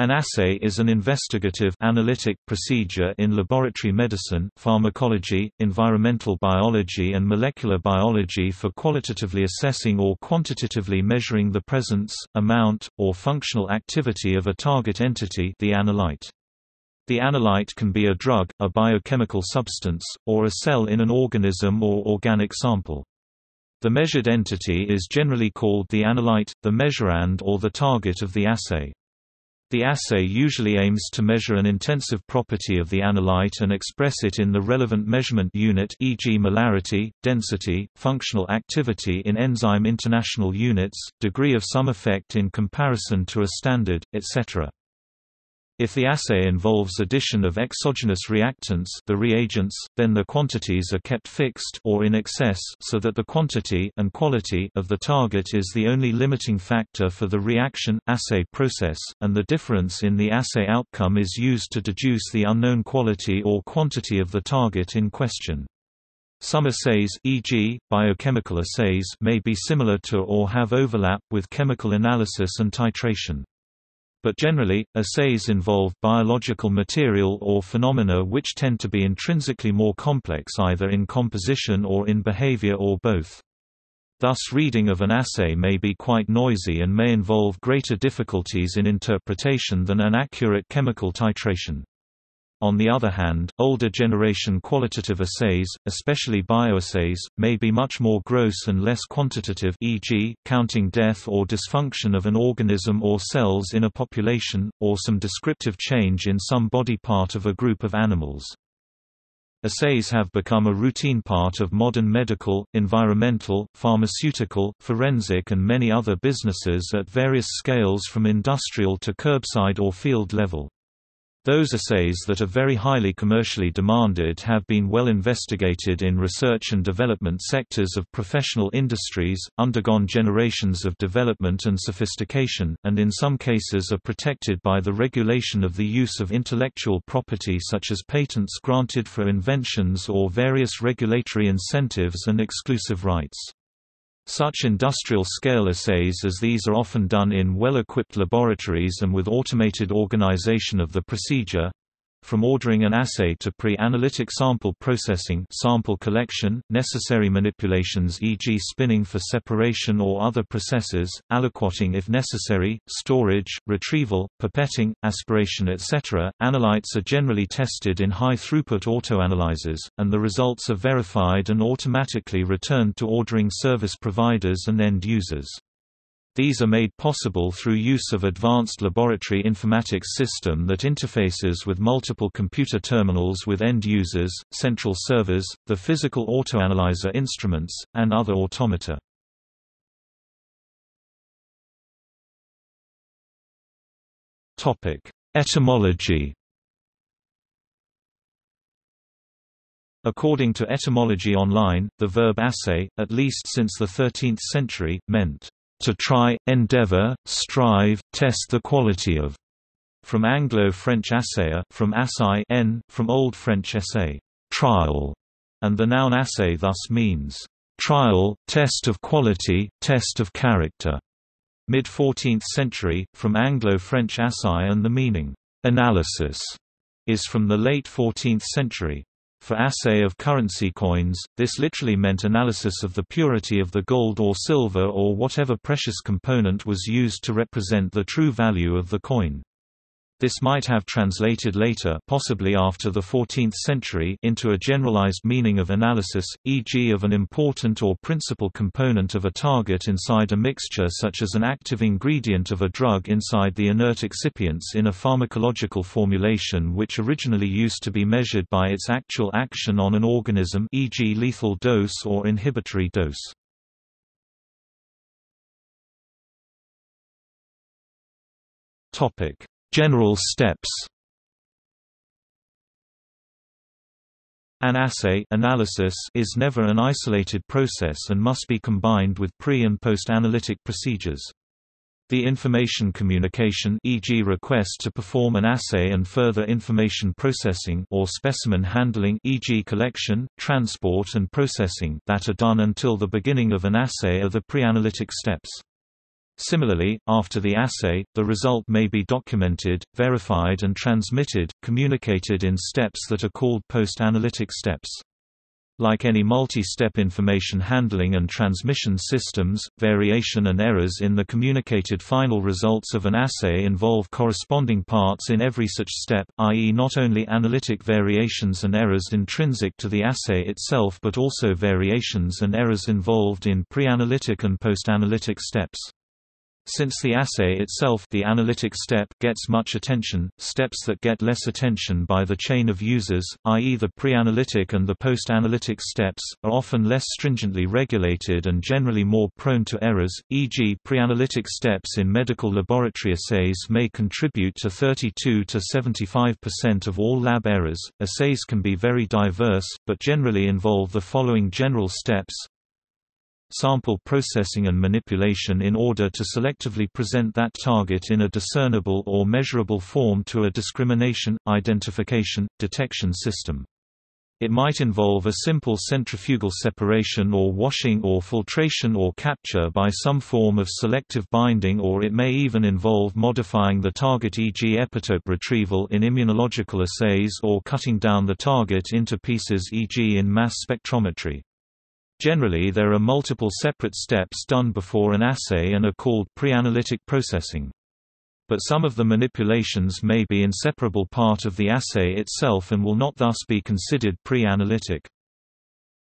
An assay is an investigative analytic procedure in laboratory medicine, pharmacology, environmental biology and molecular biology for qualitatively assessing or quantitatively measuring the presence, amount, or functional activity of a target entity, the analyte. The analyte can be a drug, a biochemical substance, or a cell in an organism or organic sample. The measured entity is generally called the analyte, the measurand or the target of the assay. The assay usually aims to measure an intensive property of the analyte and express it in the relevant measurement unit, e.g. molarity, density, functional activity in enzyme international units, degree of some effect in comparison to a standard, etc. If the assay involves addition of exogenous reactants, the reagents, then the quantities are kept fixed or in excess so that the quantity and quality of the target is the only limiting factor for the reaction assay process, and the difference in the assay outcome is used to deduce the unknown quality or quantity of the target in question. Some assays, e.g., biochemical assays, may be similar to or have overlap with chemical analysis and titration. But generally, assays involve biological material or phenomena which tend to be intrinsically more complex either in composition or in behavior or both. Thus, reading of an assay may be quite noisy and may involve greater difficulties in interpretation than an accurate chemical titration. On the other hand, older generation qualitative assays, especially bioassays, may be much more gross and less quantitative, e.g., counting death or dysfunction of an organism or cells in a population, or some descriptive change in some body part of a group of animals. Assays have become a routine part of modern medical, environmental, pharmaceutical, forensic and many other businesses at various scales from industrial to curbside or field level. Those assays that are very highly commercially demanded have been well investigated in research and development sectors of professional industries, undergone generations of development and sophistication, and in some cases are protected by the regulation of the use of intellectual property such as patents granted for inventions or various regulatory incentives and exclusive rights. Such industrial-scale assays as these are often done in well-equipped laboratories and with automated organization of the procedure, from ordering an assay to pre-analytic sample processing, sample collection, necessary manipulations e.g. spinning for separation or other processes, aliquoting if necessary, storage, retrieval, pipetting, aspiration etc. Analytes are generally tested in high-throughput autoanalyzers, and the results are verified and automatically returned to ordering service providers and end users. These are made possible through use of advanced laboratory informatics system that interfaces with multiple computer terminals with end users, central servers, the physical autoanalyzer instruments, and other automata. Etymology. According to Etymology Online, the verb assay, at least since the 13th century, meant to try, endeavor, strive, test the quality of, from Anglo-French assayer, from assay n, from Old French essay, trial, and the noun assay thus means, trial, test of quality, test of character, mid-14th century, from Anglo-French assay and the meaning, analysis, is from the late 14th century. For assay of currency coins, this literally meant analysis of the purity of the gold or silver or whatever precious component was used to represent the true value of the coin. This might have translated later, possibly after the 14th century, into a generalized meaning of analysis, e.g. of an important or principal component of a target inside a mixture such as an active ingredient of a drug inside the inert excipients in a pharmacological formulation which originally used to be measured by its actual action on an organism, e.g. lethal dose or inhibitory dose. General steps. An assay analysis is never an isolated process and must be combined with pre- and post-analytic procedures. The information communication, e.g. request to perform an assay and further information processing or specimen handling, e.g. collection, transport and processing, that are done until the beginning of an assay are the pre-analytic steps. Similarly, after the assay, the result may be documented, verified and transmitted, communicated in steps that are called post-analytic steps. Like any multi-step information handling and transmission systems, variation and errors in the communicated final results of an assay involve corresponding parts in every such step, i.e. not only analytic variations and errors intrinsic to the assay itself but also variations and errors involved in pre-analytic and post-analytic steps. Since the assay itself, the analytic step, gets much attention, steps that get less attention by the chain of users, i.e. the pre-analytic and the post-analytic steps, are often less stringently regulated and generally more prone to errors, e.g. pre-analytic steps in medical laboratory assays may contribute to 32 to 75% of all lab errors. Assays can be very diverse, but generally involve the following general steps. Sample processing and manipulation in order to selectively present that target in a discernible or measurable form to a discrimination, identification, detection system. It might involve a simple centrifugal separation or washing or filtration or capture by some form of selective binding, or it may even involve modifying the target, e.g. epitope retrieval in immunological assays, or cutting down the target into pieces, e.g. in mass spectrometry. Generally, there are multiple separate steps done before an assay and are called pre-analytic processing. But some of the manipulations may be inseparable part of the assay itself and will not thus be considered pre-analytic.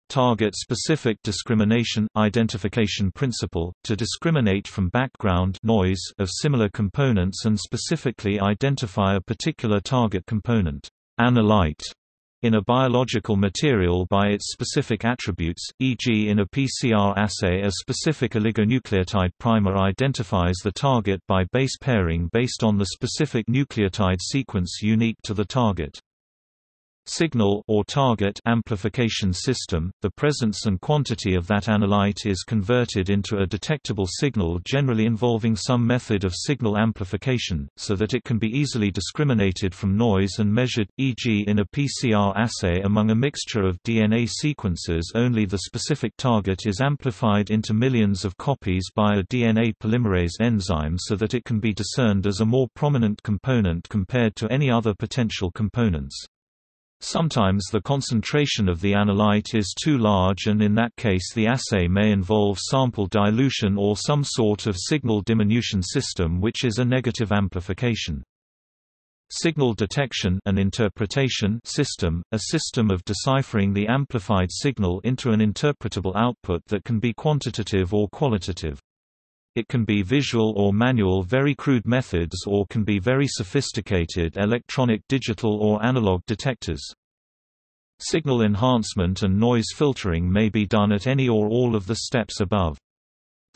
Target-specific discrimination – identification principle, to discriminate from background noise of similar components and specifically identify a particular target component, analyte, in a biological material by its specific attributes, e.g. in a PCR assay a specific oligonucleotide primer identifies the target by base pairing based on the specific nucleotide sequence unique to the target. Signal or target amplification system, the presence and quantity of that analyte is converted into a detectable signal, generally involving some method of signal amplification, so that it can be easily discriminated from noise and measured, e.g. in a PCR assay among a mixture of DNA sequences only the specific target is amplified into millions of copies by a DNA polymerase enzyme so that it can be discerned as a more prominent component compared to any other potential components. Sometimes the concentration of the analyte is too large, and in that case the assay may involve sample dilution or some sort of signal diminution system, which is a negative amplification. Signal detection and interpretation system, a system of deciphering the amplified signal into an interpretable output that can be quantitative or qualitative. It can be visual or manual, very crude methods, or can be very sophisticated electronic, digital or analog detectors. Signal enhancement and noise filtering may be done at any or all of the steps above.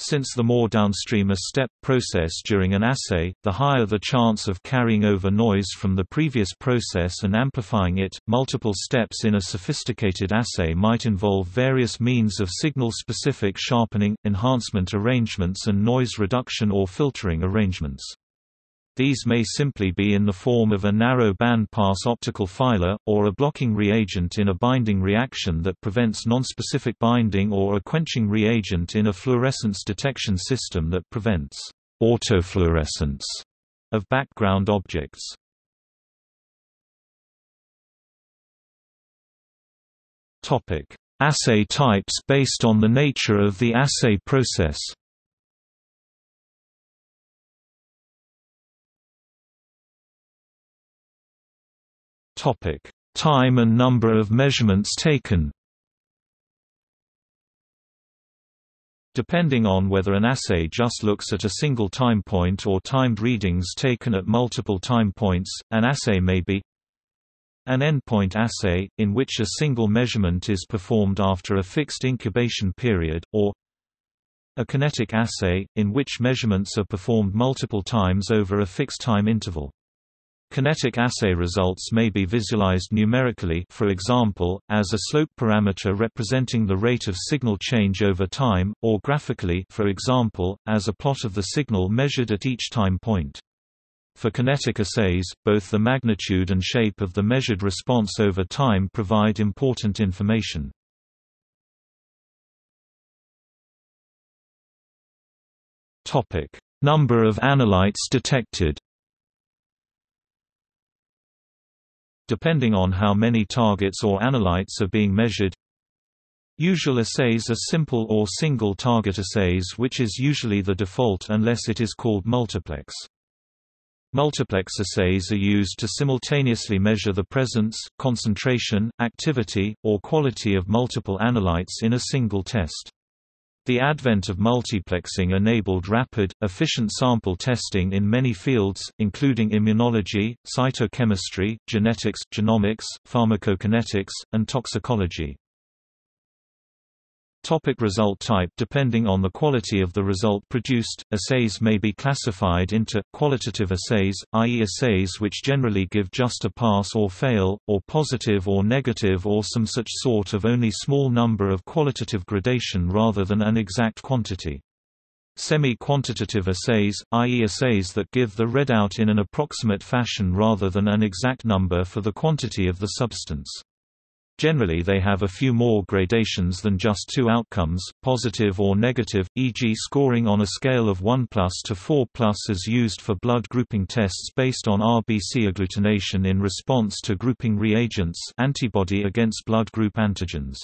Since the more downstream a step process during an assay, the higher the chance of carrying over noise from the previous process and amplifying it. Multiple steps in a sophisticated assay might involve various means of signal-specific sharpening, enhancement arrangements and noise reduction or filtering arrangements. These may simply be in the form of a narrow bandpass optical filer, or a blocking reagent in a binding reaction that prevents nonspecific binding, or a quenching reagent in a fluorescence detection system that prevents autofluorescence of background objects. Assay types based on the nature of the assay process. Time and number of measurements taken. Depending on whether an assay just looks at a single time point or timed readings taken at multiple time points, an assay may be an endpoint assay, in which a single measurement is performed after a fixed incubation period, or a kinetic assay, in which measurements are performed multiple times over a fixed time interval. Kinetic assay results may be visualized numerically, for example, as a slope parameter representing the rate of signal change over time, or graphically, for example, as a plot of the signal measured at each time point. For kinetic assays, both the magnitude and shape of the measured response over time provide important information. Number of analytes detected. Depending on how many targets or analytes are being measured. Usual assays are simple or single target assays, which is usually the default unless it is called multiplex. Multiplex assays are used to simultaneously measure the presence, concentration, activity, or quality of multiple analytes in a single test. The advent of multiplexing enabled rapid, efficient sample testing in many fields, including immunology, cytochemistry, genetics, genomics, pharmacokinetics, and toxicology. Topic result type. Depending on the quality of the result produced, assays may be classified into qualitative assays, i.e. assays which generally give just a pass or fail, or positive or negative or some such sort of only small number of qualitative gradation rather than an exact quantity. Semi-quantitative assays, i.e. assays that give the readout in an approximate fashion rather than an exact number for the quantity of the substance. Generally they have a few more gradations than just two outcomes, positive or negative, e.g. scoring on a scale of 1+ to 4+ is used for blood grouping tests based on RBC agglutination in response to grouping reagents, antibody against blood group antigens.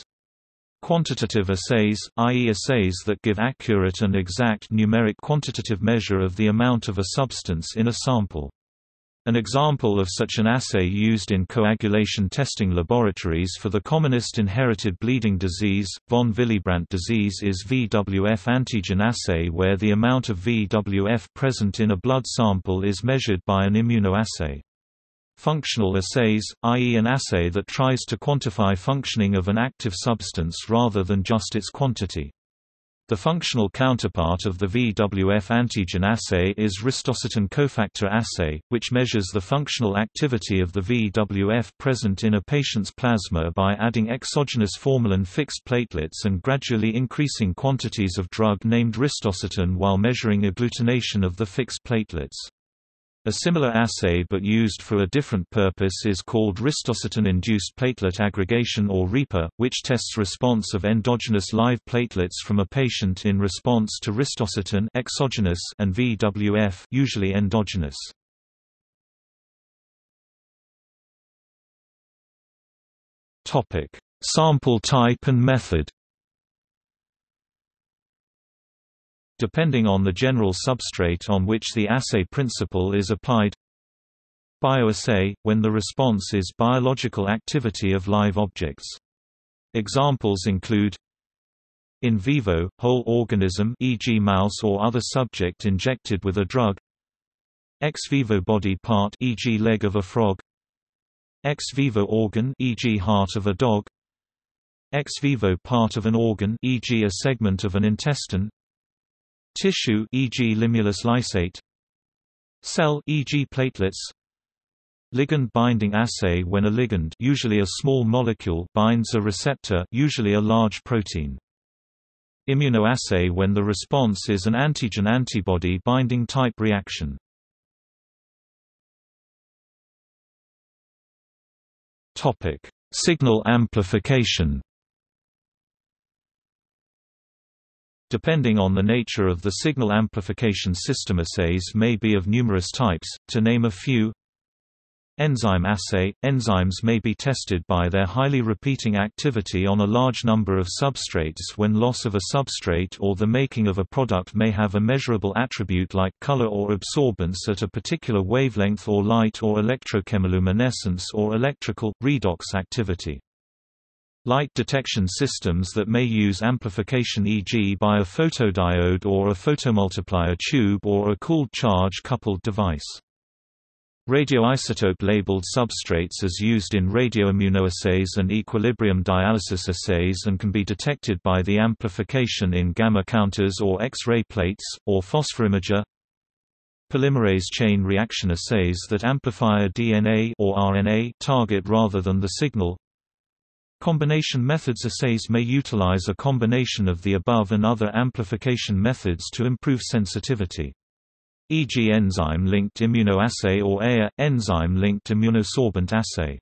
Quantitative assays, i.e. assays that give accurate and exact numeric quantitative measure of the amount of a substance in a sample. An example of such an assay used in coagulation testing laboratories for the commonest inherited bleeding disease, von Willebrand disease, is VWF antigen assay, where the amount of VWF present in a blood sample is measured by an immunoassay. Functional assays, i.e. an assay that tries to quantify functioning of an active substance rather than just its quantity. The functional counterpart of the VWF antigen assay is ristocytin cofactor assay, which measures the functional activity of the VWF present in a patient's plasma by adding exogenous formalin-fixed platelets and gradually increasing quantities of drug named ristocytin while measuring agglutination of the fixed platelets. A similar assay but used for a different purpose is called ristocytin-induced platelet aggregation, or RIPA, which tests response of endogenous live platelets from a patient in response to ristocytin exogenous and VWF usually endogenous. Topic: Sample type and method. Depending on the general substrate on which the assay principle is applied. Bioassay, when the response is biological activity of live objects. Examples include in vivo, whole organism, e.g. mouse or other subject injected with a drug. Ex vivo body part, e.g. leg of a frog. Ex vivo organ, e.g. heart of a dog. Ex vivo part of an organ, e.g. a segment of an intestine. Tissue, e.g. limulus lysate. Cell, e.g. platelets. Ligand binding assay, when a ligand, usually a small molecule, binds a receptor, usually a large protein. Immunoassay, when the response is an antigen antibody binding type reaction. Topic: Signal amplification. Depending on the nature of the signal amplification system, assays may be of numerous types, to name a few. Enzyme assay – enzymes may be tested by their highly repeating activity on a large number of substrates when loss of a substrate or the making of a product may have a measurable attribute like color or absorbance at a particular wavelength or light or electrochemiluminescence or electrical, redox activity. Light detection systems that may use amplification, e.g. by a photodiode or a photomultiplier tube or a cooled charge-coupled device. Radioisotope-labeled substrates is used in radioimmunoassays and equilibrium dialysis assays and can be detected by the amplification in gamma counters or X-ray plates, or phosphorimager. Polymerase chain reaction assays that amplify a DNA or RNA target rather than the signal. Combination methods assays may utilize a combination of the above and other amplification methods to improve sensitivity. E.g. enzyme-linked immunoassay or ELISA, enzyme-linked immunosorbent assay.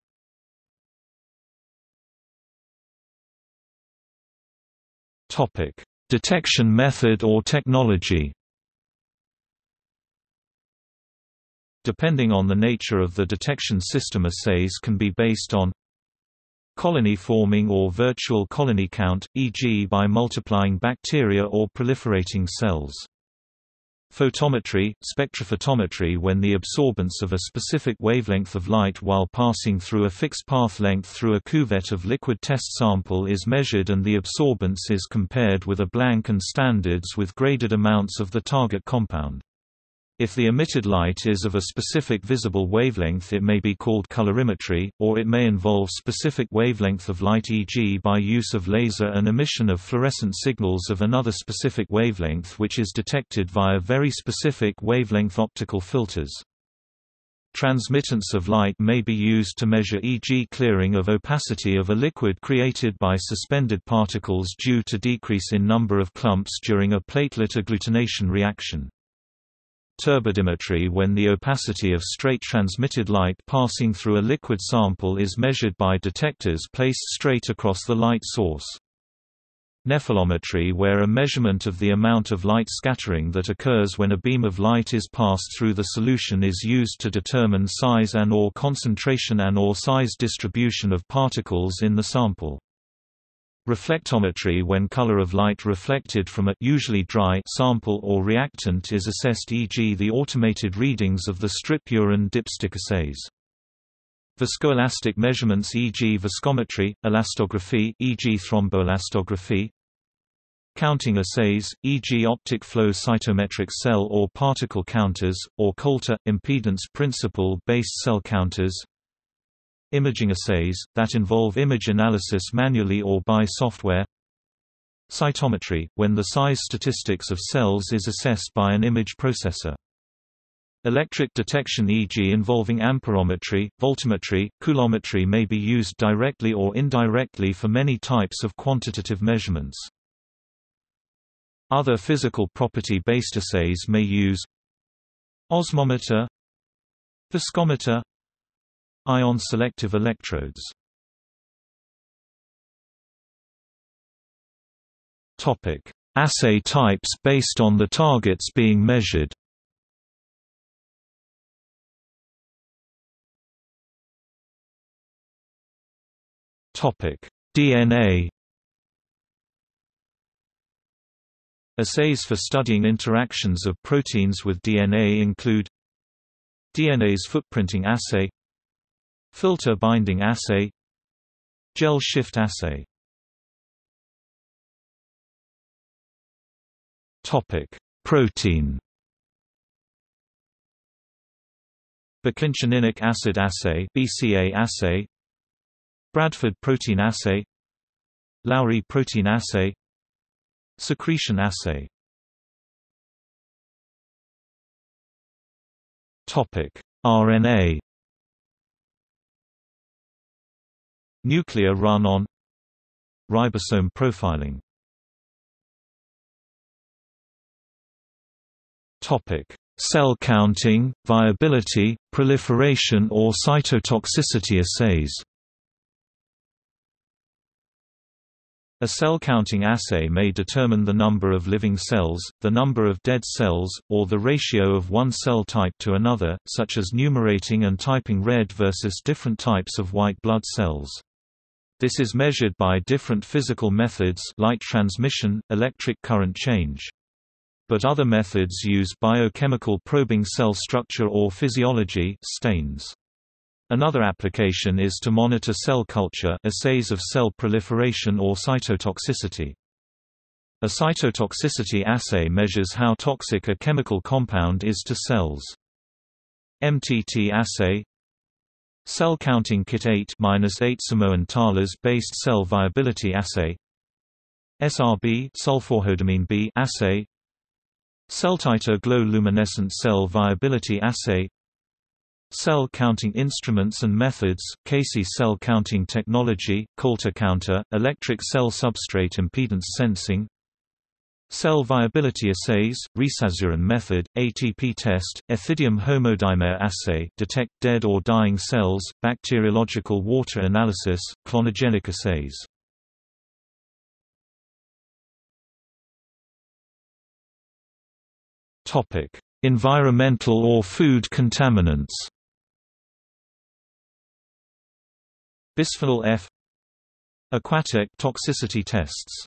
Detection method or technology. depending on the nature of the detection system. Assays can be based on colony forming or virtual colony count, e.g. by multiplying bacteria or proliferating cells. Photometry, spectrophotometry, when the absorbance of a specific wavelength of light while passing through a fixed path length through a cuvette of liquid test sample is measured and the absorbance is compared with a blank and standards with graded amounts of the target compound. If the emitted light is of a specific visible wavelength, it may be called colorimetry, or it may involve specific wavelength of light, e.g. by use of laser and emission of fluorescent signals of another specific wavelength which is detected via very specific wavelength optical filters. Transmittance of light may be used to measure, e.g. clearing of opacity of a liquid created by suspended particles due to decrease in number of clumps during a platelet agglutination reaction. Turbidimetry, when the opacity of straight transmitted light passing through a liquid sample is measured by detectors placed straight across the light source. Nephelometry, where a measurement of the amount of light scattering that occurs when a beam of light is passed through the solution is used to determine size and/or concentration and/or size distribution of particles in the sample. Reflectometry, when color of light reflected from a usually dry sample or reactant is assessed, e.g. the automated readings of the strip urine dipstick assays. Viscoelastic measurements, e.g. viscometry, elastography, e.g. thromboelastography. Counting assays, e.g. optic flow cytometric cell or particle counters, or Coulter, impedance principle-based cell counters. Imaging assays, that involve image analysis manually or by software. Cytometry, when the size statistics of cells is assessed by an image processor. Electric detection, e.g. involving amperometry, voltammetry, coulometry, may be used directly or indirectly for many types of quantitative measurements. Other physical property-based assays may use osmometer, viscometer, ion selective electrodes. Topic: assay types based on the targets being measured. Topic: DNA assays for studying interactions of proteins with DNA include DNA's footprinting assay, filter binding assay, gel shift assay. Topic: protein. Bicinchoninic acid assay (BCA) assay, Bradford protein assay, Lowry protein assay, secretion assay. Topic: RNA. Nuclear run on, ribosome profiling. Topic: cell counting, viability, proliferation or cytotoxicity assays. A cell counting assay may determine the number of living cells, the number of dead cells, or the ratio of one cell type to another, such as numerating and typing red versus different types of white blood cells. This is measured by different physical methods, light transmission, electric current change. But other methods use biochemical probing, cell structure or physiology, stains. Another application is to monitor cell culture, assays of cell proliferation or cytotoxicity. A cytotoxicity assay measures how toxic a chemical compound is to cells. MTT assay, cell counting kit 8-8 Samoan Talas-based cell viability assay, SRB sulforhodamine B assay, Celltiter glow luminescent cell viability assay, cell counting instruments and methods, Casey cell counting technology, Coulter counter, electric cell substrate impedance sensing, cell viability assays, Resazurin method, ATP test, ethidium homodimer assay, detect dead or dying cells, bacteriological water analysis, clonogenic assays. Topic: environmental or food contaminants. Bisphenol F. Aquatic toxicity tests.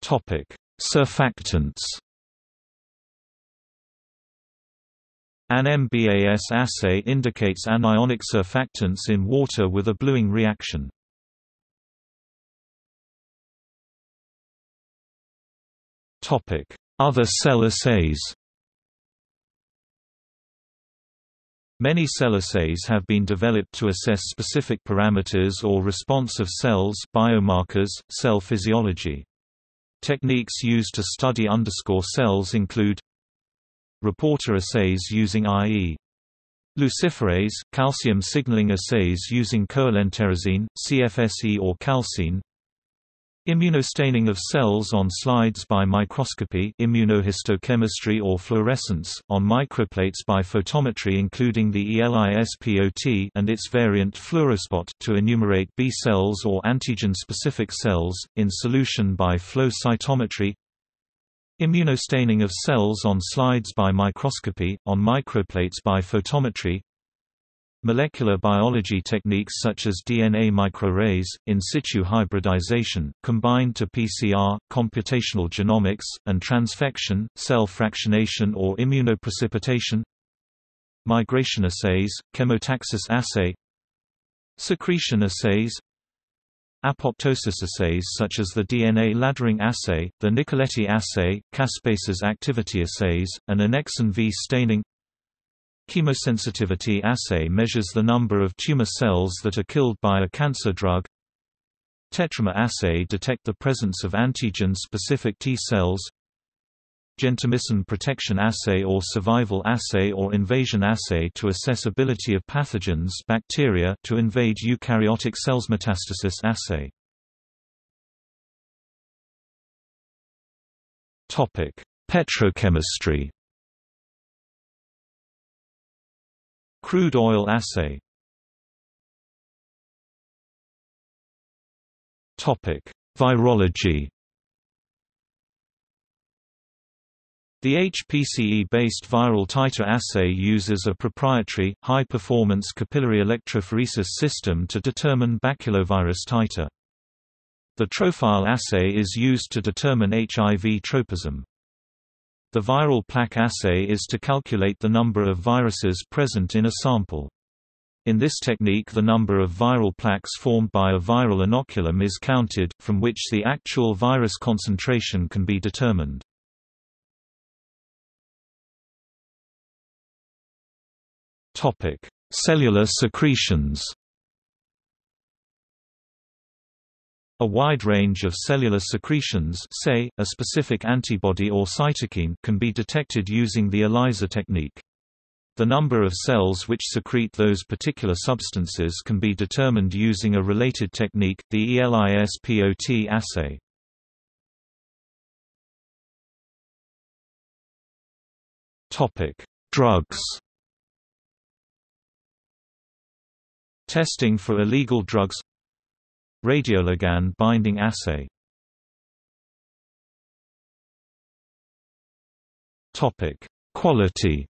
Topic: Surfactants. An MBAS assay indicates anionic surfactants in water with a bluing reaction. Topic: Other cell assays. Many cell assays have been developed to assess specific parameters or response of cells, biomarkers, cell physiology. Techniques used to study cells include reporter assays using IE luciferase, calcium signaling assays using coelenterazine, CFSE or calcine, immunostaining of cells on slides by microscopy, immunohistochemistry or fluorescence, on microplates by photometry including the ELISPOT and its variant FluoroSpot to enumerate B cells or antigen-specific cells, in solution by flow cytometry, immunostaining of cells on slides by microscopy, on microplates by photometry, molecular biology techniques such as DNA microarrays, in situ hybridization, combined to PCR, computational genomics, and transfection, cell fractionation or immunoprecipitation, migration assays, chemotaxis assay, secretion assays, apoptosis assays such as the DNA laddering assay, the Nicoletti assay, caspases activity assays, and Annexin V staining. Chemosensitivity assay measures the number of tumor cells that are killed by a cancer drug. Tetramer assay detect the presence of antigen-specific T cells. Gentamicin protection assay or survival assay or invasion assay to assess ability of pathogens bacteria to invade eukaryotic cells. Metastasis assay. Topic: Petrochemistry. Crude oil assay. Topic: Virology. The HPCE-based viral titer assay uses a proprietary, high-performance capillary electrophoresis system to determine baculovirus titer. The Trofile assay is used to determine HIV tropism. The viral plaque assay is to calculate the number of viruses present in a sample. In this technique, the number of viral plaques formed by a viral inoculum is counted, from which the actual virus concentration can be determined. Topic: Cellular secretions. A wide range of cellular secretions, say, a specific antibody or cytokine, can be detected using the ELISA technique. The number of cells which secrete those particular substances can be determined using a related technique, the ELISPOT assay. Topic: Drugs. Testing for illegal drugs. Radioligand binding assay. Topic: Quality.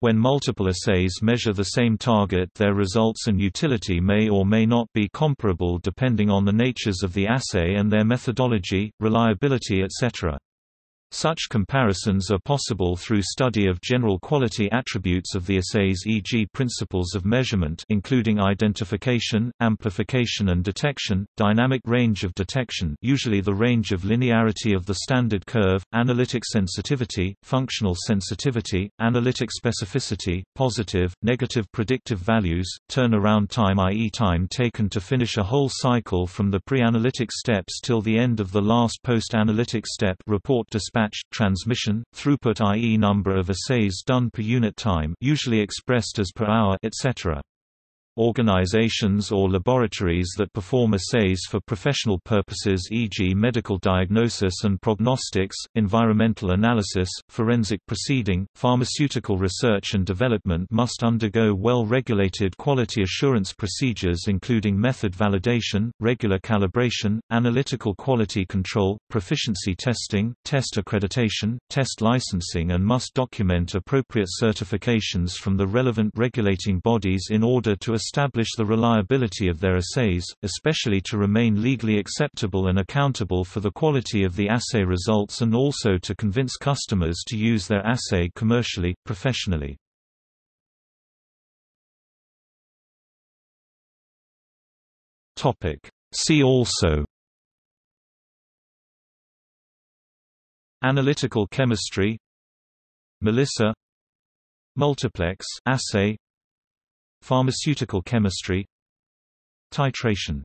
When multiple assays measure the same target, their results and utility may or may not be comparable depending on the natures of the assay and their methodology, reliability, etc. Such comparisons are possible through study of general quality attributes of the assays, e.g. principles of measurement including identification, amplification and detection, dynamic range of detection, usually the range of linearity of the standard curve, analytic sensitivity, functional sensitivity, analytic specificity, positive, negative predictive values, turnaround time, i.e. time taken to finish a whole cycle from the pre-analytic steps till the end of the last post-analytic step, report dispatch, transmission, throughput, i.e. number of assays done per unit time, usually expressed as per hour, etc. organizations or laboratories that perform assays for professional purposes, e.g. medical diagnosis and prognostics, environmental analysis, forensic proceeding, pharmaceutical research and development must undergo well-regulated quality assurance procedures including method validation, regular calibration, analytical quality control, proficiency testing, test accreditation, test licensing, and must document appropriate certifications from the relevant regulating bodies in order to establish the reliability of their assays, especially to remain legally acceptable and accountable for the quality of the assay results, and also to convince customers to use their assay commercially, professionally. See also: Analytical chemistry, ELISA, multiplex assay, pharmaceutical chemistry, titration.